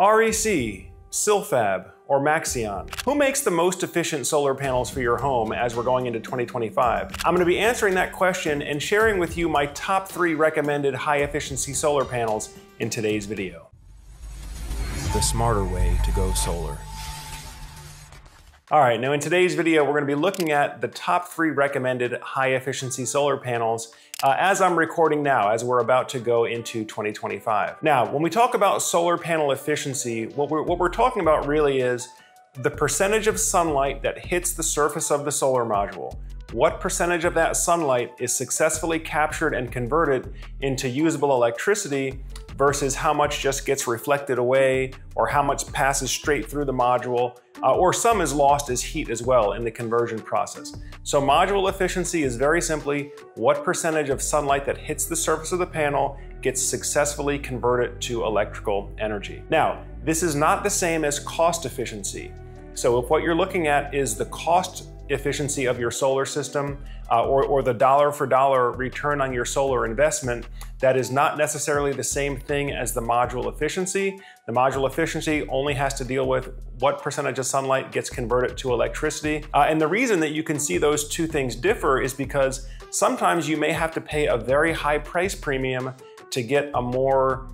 REC, SilFab, or Maxeon. Who makes the most efficient solar panels for your home as we're going into 2025? I'm going to be answering that question and sharing with you my top 3 recommended high-efficiency solar panels in today's video. The smarter way to go solar. All right, now in today's video, we're going to be looking at the top 3 recommended high-efficiency solar panels as I'm recording now, as we're about to go into 2025. Now, when we talk about solar panel efficiency, what we're talking about really is the percentage of sunlight that hits the surface of the solar module. What percentage of that sunlight is successfully captured and converted into usable electricity versus how much just gets reflected away, or how much passes straight through the module, or some is lost as heat as well in the conversion process. So module efficiency is very simply what percentage of sunlight that hits the surface of the panel gets successfully converted to electrical energy. Now, this is not the same as cost efficiency. So if what you're looking at is the cost efficiency of your solar system or the dollar for dollar return on your solar investment, that is not necessarily the same thing as the module efficiency. The module efficiency only has to deal with what percentage of sunlight gets converted to electricity. And the reason that you can see those two things differ is because sometimes you may have to pay a very high price premium to get a more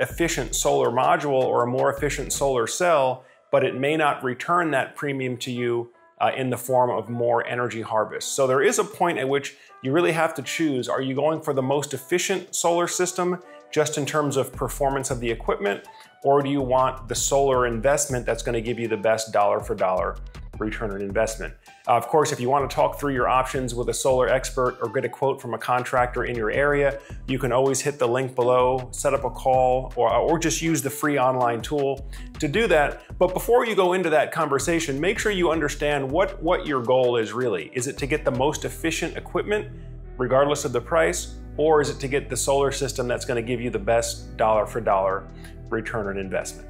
efficient solar module or a more efficient solar cell, but it may not return that premium to you in the form of more energy harvest. So there is a point at which you really have to choose, are you going for the most efficient solar system just in terms of performance of the equipment, or do you want the solar investment that's going to give you the best dollar for dollar return on investment? Of course, if you want to talk through your options with a solar expert or get a quote from a contractor in your area, you can always hit the link below, set up a call, or just use the free online tool to do that. But before you go into that conversation, make sure you understand what your goal is really. Is it to get the most efficient equipment, regardless of the price, or is it to get the solar system that's going to give you the best dollar for dollar return on investment?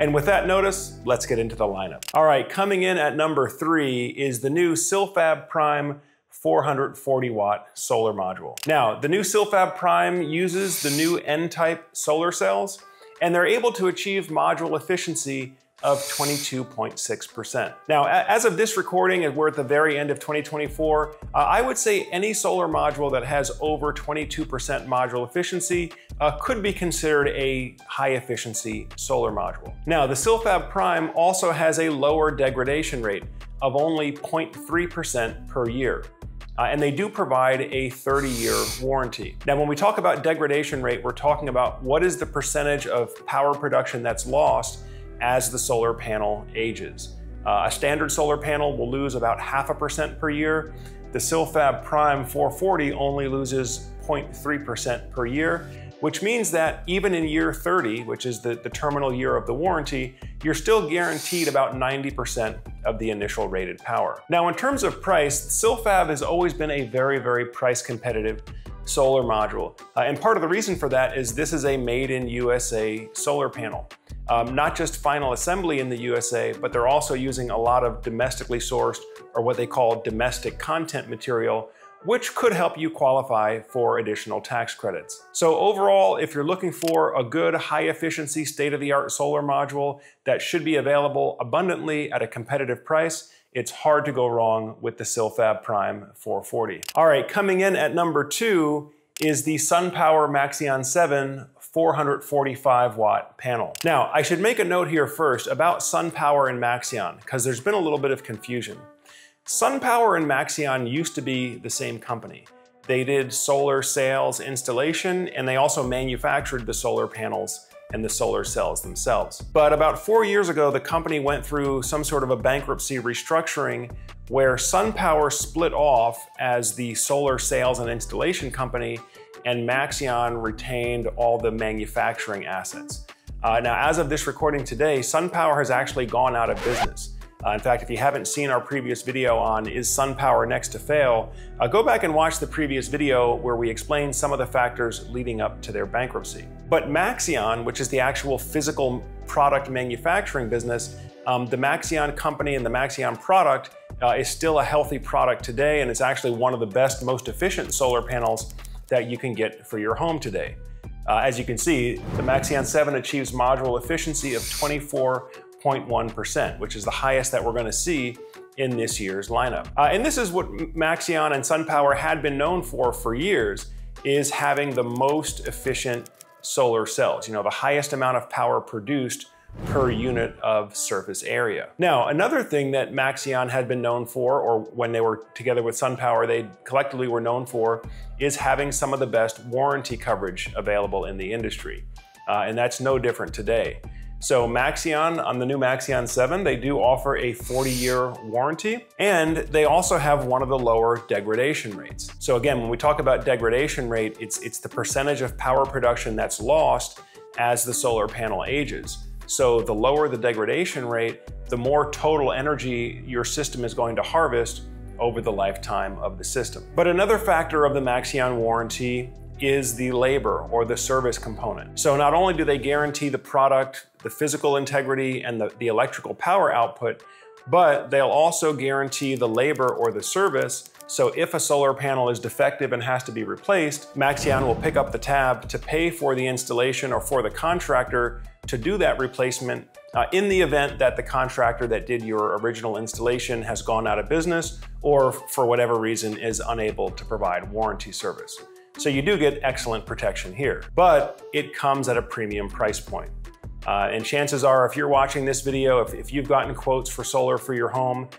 And with that notice, let's get into the lineup. All right, coming in at number 3 is the new SilFab Prime 440-watt solar module. Now, the new SilFab Prime uses the new N-type solar cells, and they're able to achieve module efficiency of 22.6%. Now, as of this recording, and we're at the very end of 2024, I would say any solar module that has over 22% module efficiency could be considered a high-efficiency solar module. Now, the SilFab Prime also has a lower degradation rate of only 0.3% per year. And they do provide a 30-year warranty. Now, when we talk about degradation rate, we're talking about what is the percentage of power production that's lost as the solar panel ages. A standard solar panel will lose about 0.5% per year. The SilFab Prime 440 only loses 0.3% per year, which means that even in year 30, which is the terminal year of the warranty, you're still guaranteed about 90% of the initial rated power. Now, in terms of price, SilFab has always been a very, very price competitive solar module. And part of the reason for that is this is a made in USA solar panel. Not just final assembly in the USA, but they're also using a lot of domestically sourced, or what they call domestic content material, which could help you qualify for additional tax credits. So overall, if you're looking for a good, high-efficiency, state-of-the-art solar module that should be available abundantly at a competitive price, it's hard to go wrong with the SilFab Prime 440. All right, coming in at number 2 is the SunPower Maxeon 7 445-watt panel. Now, I should make a note here first about SunPower and Maxeon, because there's been a little bit of confusion. SunPower and Maxeon used to be the same company. They did solar sales installation, and they also manufactured the solar panels and the solar cells themselves. But about 4 years ago, the company went through some sort of a bankruptcy restructuring where SunPower split off as the solar sales and installation company, and Maxeon retained all the manufacturing assets. Now, as of this recording today, SunPower has actually gone out of business. In fact, if you haven't seen our previous video on is SunPower next to fail, go back and watch the previous video where we explain some of the factors leading up to their bankruptcy. But Maxeon, which is the actual physical product manufacturing business, the Maxeon company and the Maxeon product is still a healthy product today, and it's actually one of the best, most efficient solar panels that you can get for your home today. As you can see, the Maxeon 7 achieves module efficiency of 24.1%, which is the highest that we're going to see in this year's lineup. And this is what Maxeon and SunPower had been known for years, is having the most efficient solar cells, the highest amount of power produced per unit of surface area. Now, another thing that Maxeon had been known for, or when they were together with SunPower, they collectively were known for, is having some of the best warranty coverage available in the industry. And that's no different today. So Maxeon, on the new Maxeon 7, they do offer a 40-year warranty, and they also have one of the lower degradation rates. So again, when we talk about degradation rate, it's the percentage of power production that's lost as the solar panel ages. So the lower the degradation rate, the more total energy your system is going to harvest over the lifetime of the system. But another factor of the Maxeon warranty is the labor or the service component. So not only do they guarantee the product, the physical integrity, and the electrical power output, but they'll also guarantee the labor or the service. So if a solar panel is defective and has to be replaced, Maxeon will pick up the tab to pay for the installation or for the contractor to do that replacement in the event that the contractor that did your original installation has gone out of business or for whatever reason is unable to provide warranty service. So you do get excellent protection here, but it comes at a premium price point. And chances are, if you're watching this video, if you've gotten quotes for solar for your home,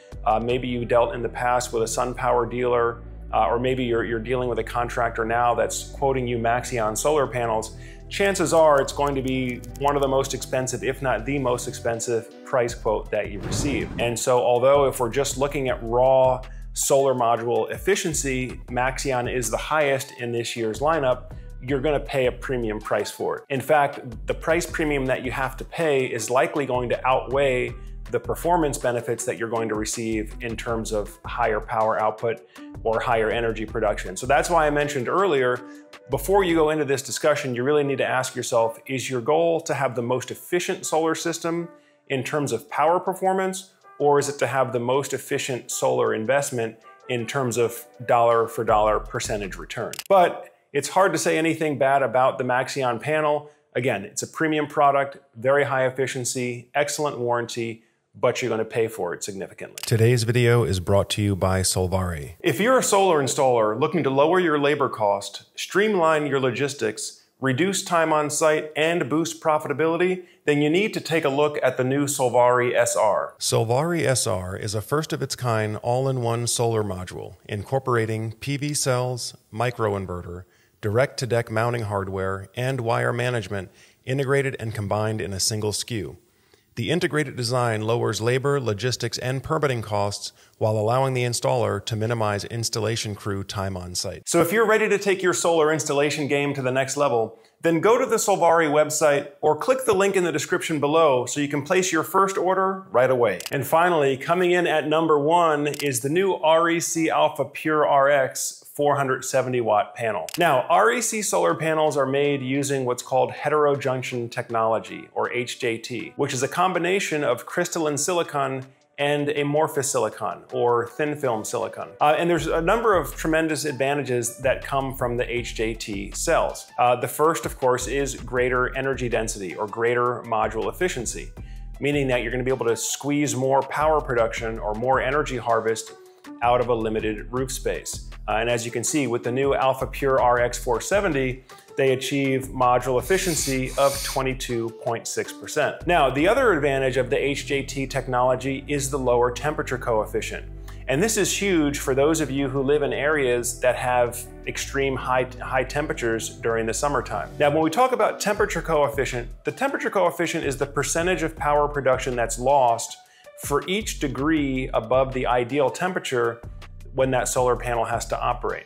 maybe you dealt in the past with a SunPower dealer, or maybe you're dealing with a contractor now that's quoting you Maxeon solar panels, chances are it's going to be one of the most expensive, if not the most expensive price quote that you receive. And so although if we're just looking at raw solar module efficiency, Maxeon is the highest in this year's lineup, you're gonna pay a premium price for it. In fact, the price premium that you have to pay is likely going to outweigh the performance benefits that you're going to receive in terms of higher power output or higher energy production. So that's why I mentioned earlier, before you go into this discussion, you really need to ask yourself, is your goal to have the most efficient solar system in terms of power performance, or is it to have the most efficient solar investment in terms of dollar for dollar percentage return? But it's hard to say anything bad about the Maxeon panel. Again, it's a premium product, very high efficiency, excellent warranty, but you're gonna pay for it significantly. Today's video is brought to you by Solvari. If you're a solar installer looking to lower your labor cost, streamline your logistics, reduce time on site, and boost profitability, then you need to take a look at the new Solvari SR. Solvari SR is a first of its kind all-in-one solar module, incorporating PV cells, microinverter, direct-to-deck mounting hardware, and wire management integrated and combined in a single SKU. The integrated design lowers labor, logistics, and permitting costs while allowing the installer to minimize installation crew time on site. So if you're ready to take your solar installation game to the next level, then go to the Solvari website or click the link in the description below so you can place your first order right away. And finally, coming in at number 1 is the new REC Alpha Pure-RX 470-watt panel. Now, REC solar panels are made using what's called heterojunction technology, or HJT, which is a combination of crystalline silicon and amorphous silicon, or thin film silicon. And there's a number of tremendous advantages that come from the HJT cells. The first, of course, is greater energy density, or greater module efficiency, meaning that you're gonna be able to squeeze more power production or more energy harvest out of a limited roof space. And as you can see, with the new Alpha Pure RX 470, they achieve module efficiency of 22.6%. Now, the other advantage of the HJT technology is the lower temperature coefficient. And this is huge for those of you who live in areas that have extreme high temperatures during the summertime. Now, when we talk about temperature coefficient, the temperature coefficient is the percentage of power production that's lost for each degree above the ideal temperature when that solar panel has to operate.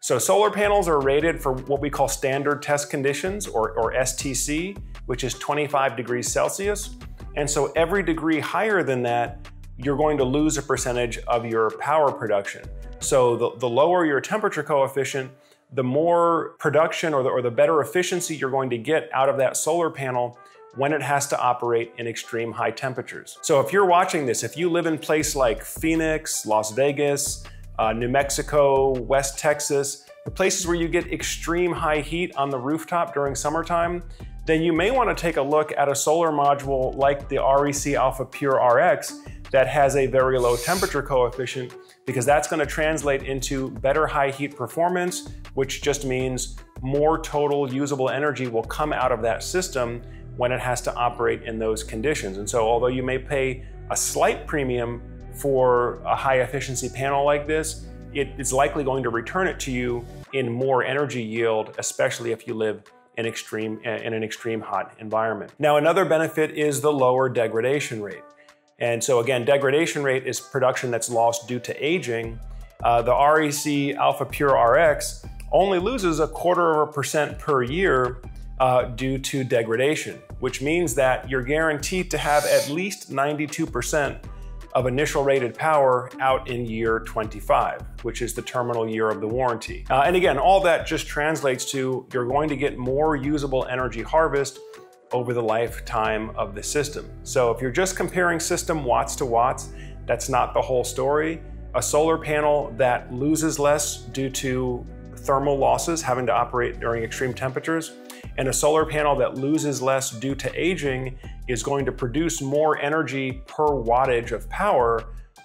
So solar panels are rated for what we call standard test conditions, or STC, which is 25 degrees Celsius. And so every degree higher than that, you're going to lose a percentage of your power production. So the lower your temperature coefficient, the more production or the better efficiency you're going to get out of that solar panel when it has to operate in extreme high temperatures. So if you're watching this, if you live in places like Phoenix, Las Vegas, New Mexico, West Texas, places where you get extreme high heat on the rooftop during summertime, then you may want to take a look at a solar module like the REC Alpha Pure-RX that has a very low temperature coefficient, because that's going to translate into better high heat performance, which just means more total usable energy will come out of that system when it has to operate in those conditions. And so although you may pay a slight premium for a high efficiency panel like this, it is likely going to return it to you in more energy yield, especially if you live in an extreme hot environment. Now, another benefit is the lower degradation rate. And so again, degradation rate is production that's lost due to aging. The REC Alpha Pure-RX only loses 0.25% per year due to degradation, which means that you're guaranteed to have at least 92% of initial rated power out in year 25, which is the terminal year of the warranty. And again, all that just translates to you're going to get more usable energy harvest over the lifetime of the system. So if you're just comparing system watts to watts, that's not the whole story. A solar panel that loses less due to thermal losses, having to operate during extreme temperatures, and a solar panel that loses less due to aging is going to produce more energy per wattage of power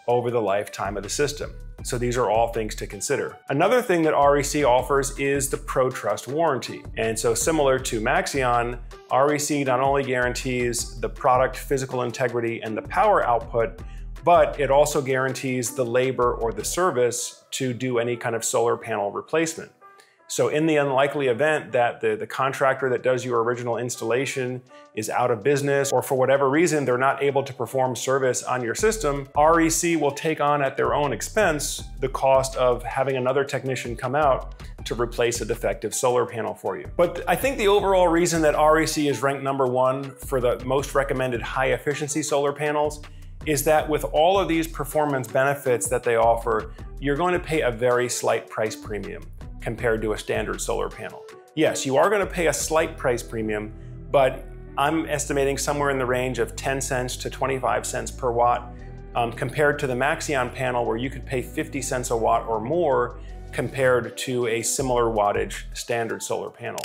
over the lifetime of the system. So these are all things to consider. Another thing that REC offers is the ProTrust warranty. And so similar to Maxeon, REC not only guarantees the product physical integrity and the power output, but it also guarantees the labor or the service to do any kind of solar panel replacement. So in the unlikely event that the contractor that does your original installation is out of business, or for whatever reason they're not able to perform service on your system, REC will take on at their own expense the cost of having another technician come out to replace a defective solar panel for you. But I think the overall reason that REC is ranked #1 for the most recommended high efficiency solar panels is that with all of these performance benefits that they offer, you're going to pay a very slight price premium compared to a standard solar panel. Yes, you are going to pay a slight price premium, but I'm estimating somewhere in the range of 10 cents to 25 cents per watt, compared to the Maxeon panel where you could pay 50 cents a watt or more compared to a similar wattage standard solar panel.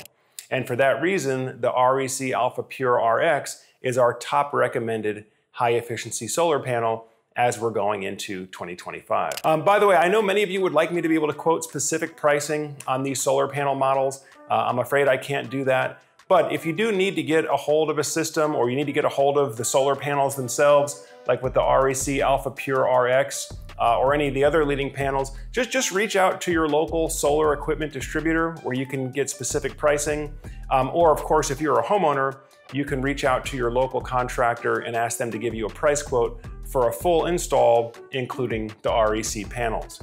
And for that reason, the REC Alpha Pure-RX is our top recommended high efficiency solar panel as we're going into 2025. By the way, I know many of you would like me to be able to quote specific pricing on these solar panel models. I'm afraid I can't do that. But if you do need to get a hold of a system, or you need to get a hold of the solar panels themselves, like with the REC Alpha Pure-RX or any of the other leading panels, just reach out to your local solar equipment distributor where you can get specific pricing. Or of course, if you're a homeowner, you can reach out to your local contractor and ask them to give you a price quote for a full install, including the REC panels.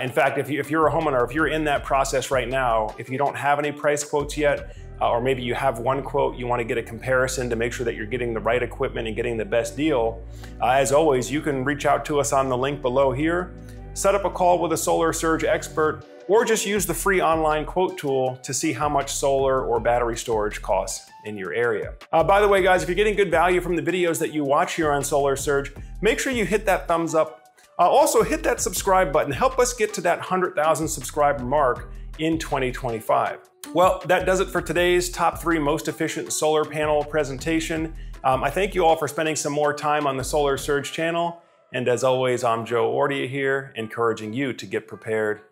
In fact, if you're a homeowner, if you're in that process right now, if you don't have any price quotes yet, or maybe you have one quote, you want to get a comparison to make sure that you're getting the right equipment and getting the best deal, as always, you can reach out to us on the link below here, set up a call with a Solar Surge expert, or just use the free online quote tool to see how much solar or battery storage costs in your area. By the way, guys, if you're getting good value from the videos that you watch here on Solar Surge, make sure you hit that thumbs up. Also hit that subscribe button. Help us get to that 100,000 subscriber mark in 2025. Well, that does it for today's top 3 most efficient solar panel presentation. I thank you all for spending some more time on the Solar Surge channel. And as always, I'm Joe Ordia here, encouraging you to get prepared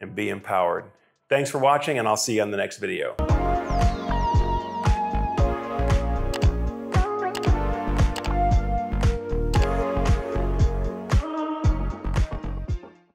and be empowered. Thanks for watching, and I'll see you on the next video.